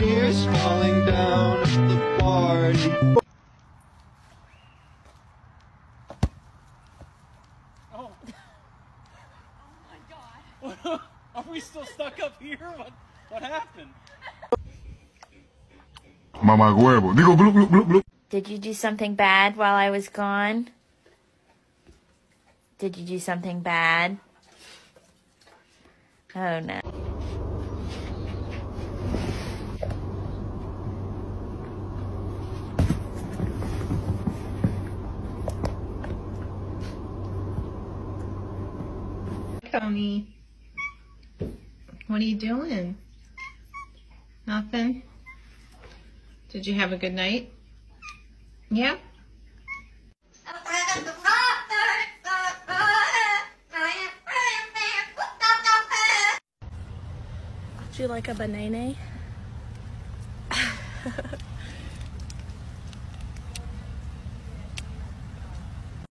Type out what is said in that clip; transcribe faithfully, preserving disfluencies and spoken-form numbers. Tears falling down at the party. Oh. Oh my God. Are we still stuck up here? What, what happened? Mamá huevo. Digo bloop bloop bloop bloop. Did you do something bad while I was gone? Did you do something bad? Oh no. Tony, what are you doing? Nothing? Did you have a good night? Yeah? Do you like a banana?